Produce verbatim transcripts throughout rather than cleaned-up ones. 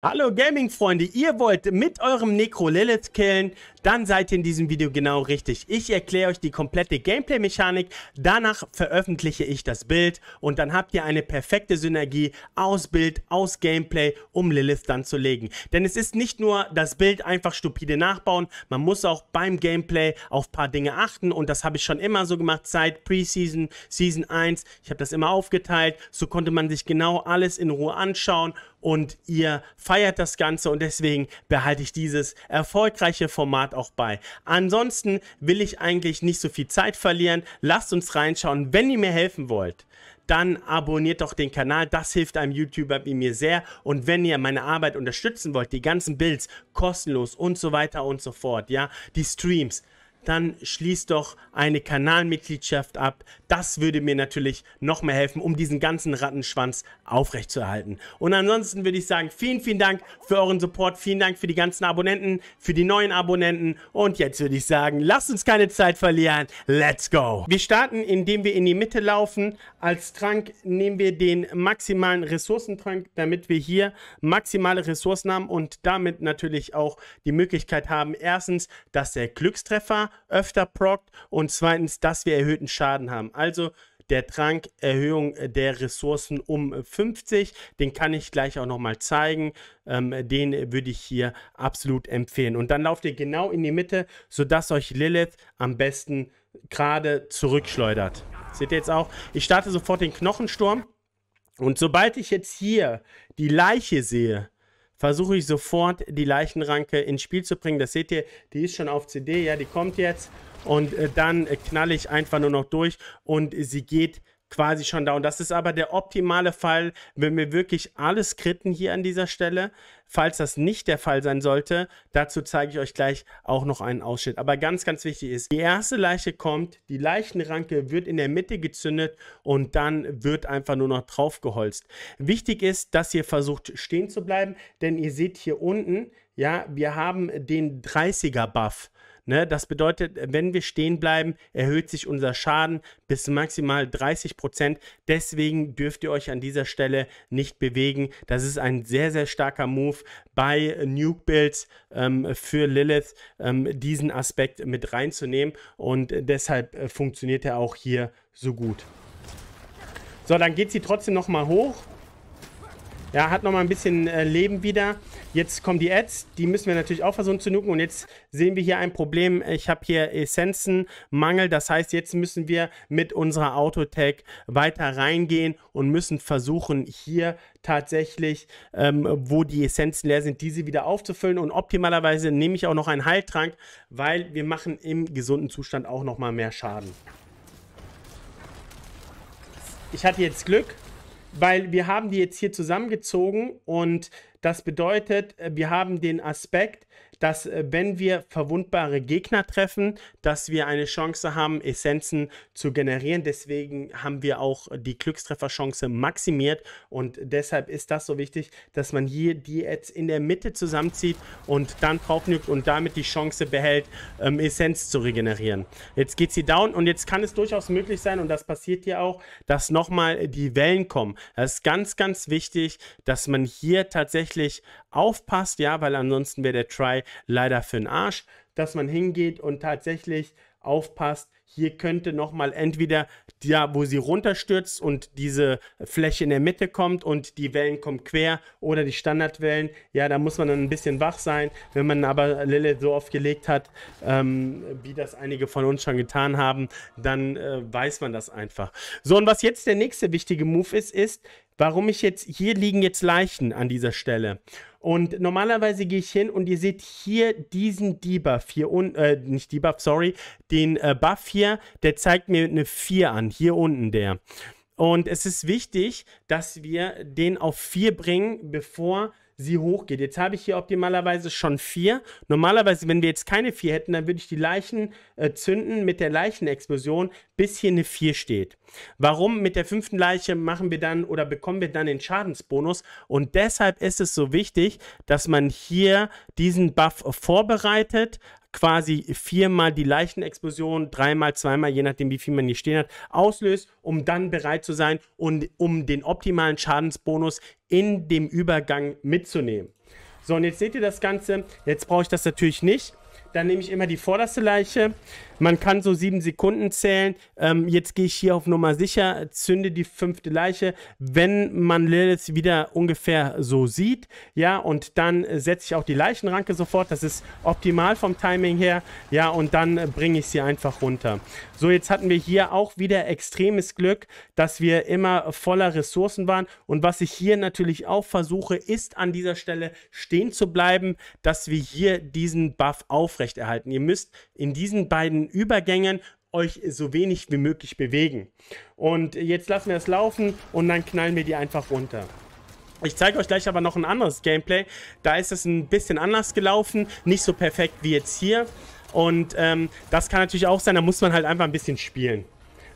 Hallo Gaming-Freunde, ihr wollt mit eurem Necro Lilith killen, dann seid ihr in diesem Video genau richtig. Ich erkläre euch die komplette Gameplay-Mechanik, danach veröffentliche ich das Bild und dann habt ihr eine perfekte Synergie aus Bild, aus Gameplay, um Lilith dann zu legen. Denn es ist nicht nur das Bild einfach stupide nachbauen, man muss auch beim Gameplay auf ein paar Dinge achten und das habe ich schon immer so gemacht, seit Preseason, Season eins, ich habe das immer aufgeteilt, so konnte man sich genau alles in Ruhe anschauen und ihr feiert das Ganze und deswegen behalte ich dieses erfolgreiche Format auch bei. Ansonsten will ich eigentlich nicht so viel Zeit verlieren. Lasst uns reinschauen. Wenn ihr mir helfen wollt, dann abonniert doch den Kanal. Das hilft einem YouTuber wie mir sehr. Und wenn ihr meine Arbeit unterstützen wollt, die ganzen Builds kostenlos und so weiter und so fort, ja, die Streams, dann schließt doch eine Kanalmitgliedschaft ab. Das würde mir natürlich noch mehr helfen, um diesen ganzen Rattenschwanz aufrechtzuerhalten. Und ansonsten würde ich sagen, vielen, vielen Dank für euren Support. Vielen Dank für die ganzen Abonnenten, für die neuen Abonnenten. Und jetzt würde ich sagen, lasst uns keine Zeit verlieren. Let's go! Wir starten, indem wir in die Mitte laufen. Als Trank nehmen wir den maximalen Ressourcentrank, damit wir hier maximale Ressourcen haben und damit natürlich auch die Möglichkeit haben, erstens, dass der Glückstreffer öfter prockt und zweitens, dass wir erhöhten Schaden haben. Also der Trank Erhöhung der Ressourcen um fünfzig, den kann ich gleich auch nochmal zeigen, ähm, den würde ich hier absolut empfehlen. Und dann lauft ihr genau in die Mitte, sodass euch Lilith am besten gerade zurückschleudert. Seht ihr jetzt auch? Ich starte sofort den Knochensturm und sobald ich jetzt hier die Leiche sehe, versuche ich sofort die Leichenranke ins Spiel zu bringen. Das seht ihr, die ist schon auf C D, ja, die kommt jetzt. Und äh, dann äh, knalle ich einfach nur noch durch und äh, sie geht quasi schon down. Das ist aber der optimale Fall, wenn wir wirklich alles critten hier an dieser Stelle. Falls das nicht der Fall sein sollte, dazu zeige ich euch gleich auch noch einen Ausschnitt. Aber ganz, ganz wichtig ist, die erste Leiche kommt, die Leichenranke wird in der Mitte gezündet und dann wird einfach nur noch drauf geholzt. Wichtig ist, dass ihr versucht stehen zu bleiben, denn ihr seht hier unten, ja, wir haben den dreißiger Buff. Ne, das bedeutet, wenn wir stehen bleiben, erhöht sich unser Schaden bis maximal dreißig Prozent. Deswegen dürft ihr euch an dieser Stelle nicht bewegen. Das ist ein sehr, sehr starker Move bei Nuke Builds ähm, für Lilith, ähm, diesen Aspekt mit reinzunehmen. Und deshalb funktioniert er auch hier so gut. So, dann geht sie trotzdem nochmal hoch. Ja, hat nochmal ein bisschen äh, Leben wieder. Jetzt kommen die Ads, die müssen wir natürlich auch versuchen zu nuken. Und jetzt sehen wir hier ein Problem. Ich habe hier Essenzenmangel. Das heißt, jetzt müssen wir mit unserer Autotech weiter reingehen und müssen versuchen, hier tatsächlich, ähm, wo die Essenzen leer sind, diese wieder aufzufüllen. Und optimalerweise nehme ich auch noch einen Heiltrank, weil wir machen im gesunden Zustand auch nochmal mehr Schaden. Ich hatte jetzt Glück, weil wir haben die jetzt hier zusammengezogen und das bedeutet, wir haben den Aspekt, dass wenn wir verwundbare Gegner treffen, dass wir eine Chance haben, Essenzen zu generieren. Deswegen haben wir auch die Glückstrefferchance maximiert und deshalb ist das so wichtig, dass man hier die jetzt in der Mitte zusammenzieht und dann draufnückt und damit die Chance behält, ähm, Essenz zu regenerieren. Jetzt geht sie down und jetzt kann es durchaus möglich sein, und das passiert hier auch, dass nochmal die Wellen kommen. Das ist ganz, ganz wichtig, dass man hier tatsächlich aufpasst, ja, weil ansonsten wäre der Try leider für den Arsch, dass man hingeht und tatsächlich aufpasst. Hier könnte nochmal entweder, ja, wo sie runterstürzt und diese Fläche in der Mitte kommt und die Wellen kommen quer, oder die Standardwellen. Ja, da muss man dann ein bisschen wach sein. Wenn man aber Lilith so oft gelegt hat, ähm, wie das einige von uns schon getan haben, dann äh, weiß man das einfach. So, und was jetzt der nächste wichtige Move ist, ist, warum ich jetzt, hier liegen jetzt Leichen an dieser Stelle. Und normalerweise gehe ich hin und ihr seht hier diesen Debuff hier unten, äh, nicht Debuff, sorry, den äh, Buff hier, der zeigt mir eine vier an, hier unten der. Und es ist wichtig, dass wir den auf vier bringen, bevor sie hochgeht. Jetzt habe ich hier optimalerweise schon vier. Normalerweise, wenn wir jetzt keine vier hätten, dann würde ich die Leichen äh, zünden mit der Leichenexplosion, bis hier eine vier steht. Warum? Mit der fünften Leiche machen wir dann oder bekommen wir dann den Schadensbonus und deshalb ist es so wichtig, dass man hier diesen Buff vorbereitet, quasi viermal die Leichenexplosion, dreimal, zweimal, je nachdem wie viel man hier stehen hat, auslöst, um dann bereit zu sein und um den optimalen Schadensbonus in dem Übergang mitzunehmen. So, und jetzt seht ihr das Ganze. Jetzt brauche ich das natürlich nicht. Dann nehme ich immer die vorderste Leiche. Man kann so sieben Sekunden zählen. Ähm, jetzt gehe ich hier auf Nummer sicher, zünde die fünfte Leiche, wenn man Lilith wieder ungefähr so sieht. Ja, und dann setze ich auch die Leichenranke sofort. Das ist optimal vom Timing her. Ja, und dann bringe ich sie einfach runter. So, jetzt hatten wir hier auch wieder extremes Glück, dass wir immer voller Ressourcen waren. Und was ich hier natürlich auch versuche, ist an dieser Stelle stehen zu bleiben, dass wir hier diesen Buff aufnehmen. Erhalten. Ihr müsst in diesen beiden Übergängen euch so wenig wie möglich bewegen. Und jetzt lassen wir es laufen und dann knallen wir die einfach runter. Ich zeige euch gleich aber noch ein anderes Gameplay. Da ist es ein bisschen anders gelaufen, nicht so perfekt wie jetzt hier. Und ähm, das kann natürlich auch sein, da muss man halt einfach ein bisschen spielen.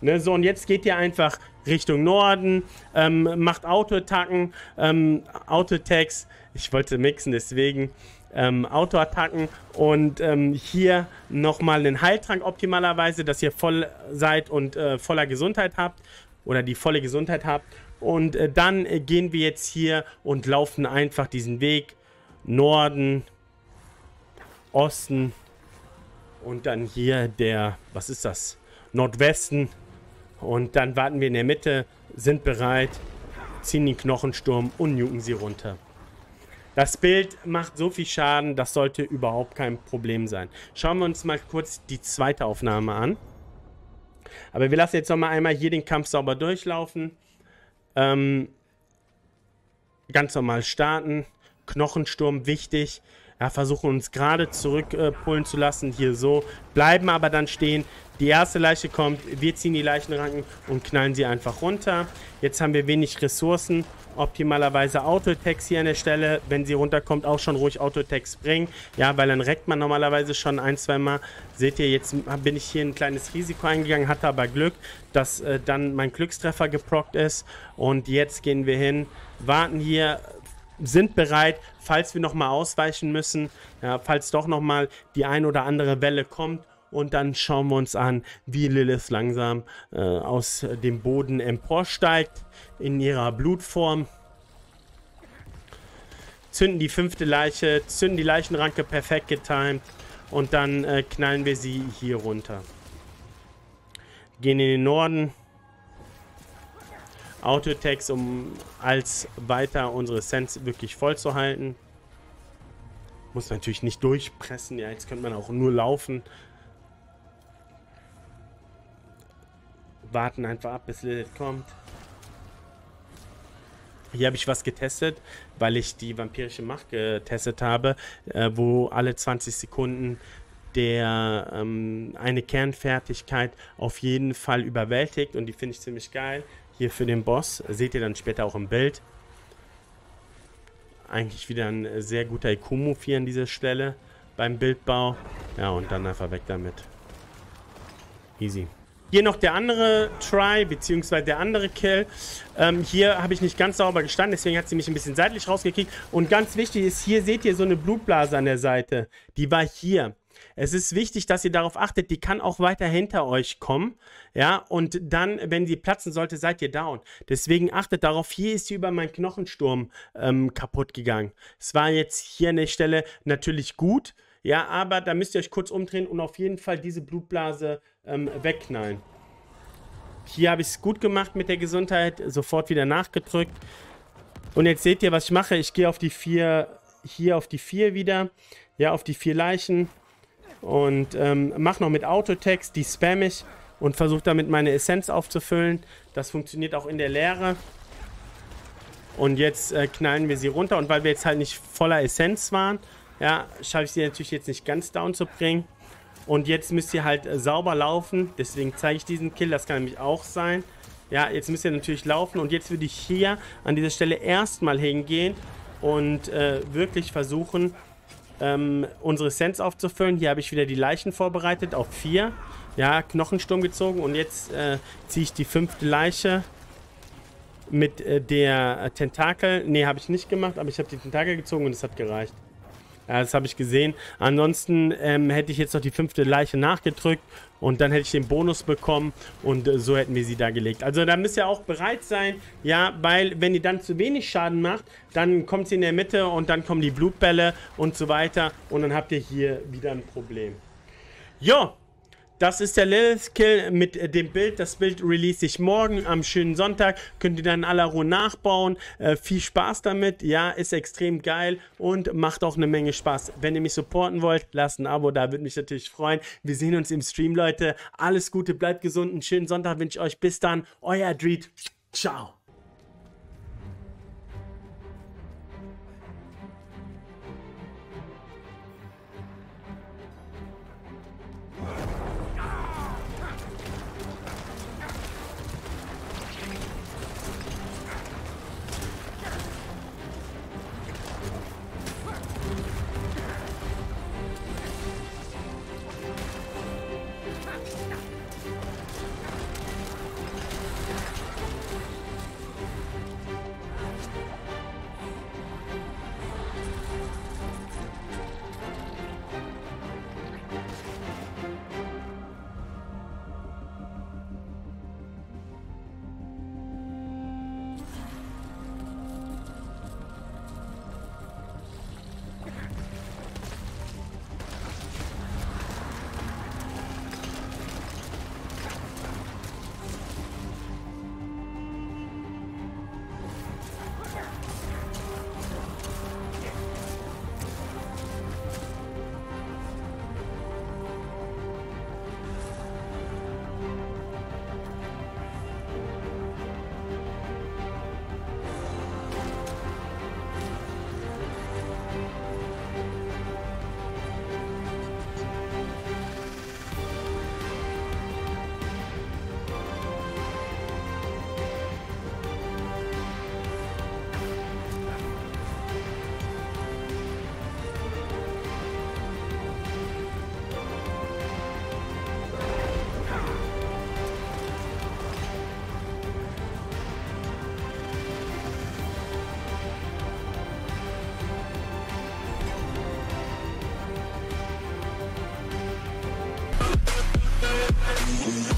Ne, so, und jetzt geht ihr einfach Richtung Norden, ähm, macht Autoattacken, ähm, Autotext. Ich wollte mixen, deswegen... Ähm, Autoattacken und ähm, hier nochmal einen Heiltrank optimalerweise, dass ihr voll seid und äh, voller Gesundheit habt oder die volle Gesundheit habt. Und äh, dann äh, gehen wir jetzt hier und laufen einfach diesen Weg Norden, Osten und dann hier der, was ist das, Nordwesten, und dann warten wir in der Mitte, sind bereit, ziehen den Knochensturm und nuken sie runter. Das Bild macht so viel Schaden, das sollte überhaupt kein Problem sein. Schauen wir uns mal kurz die zweite Aufnahme an. Aber wir lassen jetzt nochmal einmal hier den Kampf sauber durchlaufen. Ähm, ganz normal starten. Knochensturm wichtig. Ja, versuchen uns gerade zurückpullen äh, zu lassen. Hier so. Bleiben aber dann stehen. Die erste Leiche kommt. Wir ziehen die Leichenranken und knallen sie einfach runter. Jetzt haben wir wenig Ressourcen. Optimalerweise Autotext hier an der Stelle, wenn sie runterkommt, auch schon ruhig Autotext bringen. Ja, weil dann reckt man normalerweise schon ein, zwei Mal. Seht ihr, jetzt bin ich hier ein kleines Risiko eingegangen, hatte aber Glück, dass äh, dann mein Glückstreffer geprockt ist. Und jetzt gehen wir hin, warten hier, sind bereit, falls wir nochmal ausweichen müssen, ja, falls doch nochmal die ein oder andere Welle kommt. Und dann schauen wir uns an, wie Lilith langsam äh, aus dem Boden emporsteigt in ihrer Blutform. Zünden die fünfte Leiche, zünden die Leichenranke, perfekt getimed. Und dann äh, knallen wir sie hier runter. Gehen in den Norden. Autotext, um als weiter unsere Essenz wirklich voll zu halten. Muss man natürlich nicht durchpressen, ja, jetzt könnte man auch nur laufen. Warten einfach ab, bis Lilith kommt. Hier habe ich was getestet, weil ich die vampirische Macht getestet habe, äh, wo alle zwanzig Sekunden der ähm, eine Kernfertigkeit auf jeden Fall überwältigt. Und die finde ich ziemlich geil. Hier für den Boss, seht ihr dann später auch im Bild. Eigentlich wieder ein sehr guter I Q-Move hier an dieser Stelle beim Bildbau. Ja, und dann einfach weg damit. Easy. Hier noch der andere Try, beziehungsweise der andere Kill. Ähm, hier habe ich nicht ganz sauber gestanden, deswegen hat sie mich ein bisschen seitlich rausgekickt. Und ganz wichtig ist, hier seht ihr so eine Blutblase an der Seite. Die war hier. Es ist wichtig, dass ihr darauf achtet, die kann auch weiter hinter euch kommen. Ja, und dann, wenn sie platzen sollte, seid ihr down. Deswegen achtet darauf, hier ist sie über meinen Knochensturm ähm, kaputt gegangen. Es war jetzt hier an der Stelle natürlich gut. Ja, aber da müsst ihr euch kurz umdrehen und auf jeden Fall diese Blutblase ähm, wegknallen. Hier habe ich es gut gemacht mit der Gesundheit. Sofort wieder nachgedrückt. Und jetzt seht ihr, was ich mache. Ich gehe auf die vier, hier auf die vier wieder. Ja, auf die vier Leichen. Und ähm, mache noch mit Autotext. Die spamme ich und versuche damit meine Essenz aufzufüllen. Das funktioniert auch in der Leere. Und jetzt äh, knallen wir sie runter. Und weil wir jetzt halt nicht voller Essenz waren... Ja, schaffe ich sie natürlich jetzt nicht ganz down zu bringen. Und jetzt müsst ihr halt sauber laufen. Deswegen zeige ich diesen Kill. Das kann nämlich auch sein. Ja, jetzt müsst ihr natürlich laufen. Und jetzt würde ich hier an dieser Stelle erstmal hingehen und äh, wirklich versuchen, ähm, unsere Essenz aufzufüllen. Hier habe ich wieder die Leichen vorbereitet auf vier. Ja, Knochensturm gezogen. Und jetzt äh, ziehe ich die fünfte Leiche mit äh, der Tentakel. Ne, habe ich nicht gemacht. Aber ich habe die Tentakel gezogen und es hat gereicht. Ja, das habe ich gesehen. Ansonsten ähm, hätte ich jetzt noch die fünfte Leiche nachgedrückt und dann hätte ich den Bonus bekommen und äh, so hätten wir sie da gelegt. Also da müsst ihr auch bereit sein, ja, weil wenn ihr dann zu wenig Schaden macht, dann kommt sie in der Mitte und dann kommen die Blutbälle und so weiter und dann habt ihr hier wieder ein Problem. Jo! Das ist der Lilith-Kill mit dem Bild. Das Bild release ich morgen am schönen Sonntag. Könnt ihr dann in aller Ruhe nachbauen. Äh, viel Spaß damit. Ja, ist extrem geil und macht auch eine Menge Spaß. Wenn ihr mich supporten wollt, lasst ein Abo da. Würde mich natürlich freuen. Wir sehen uns im Stream, Leute. Alles Gute, bleibt gesund. Einen schönen Sonntag wünsche ich euch. Bis dann. Euer Dreed. Ciao. We'll be right back.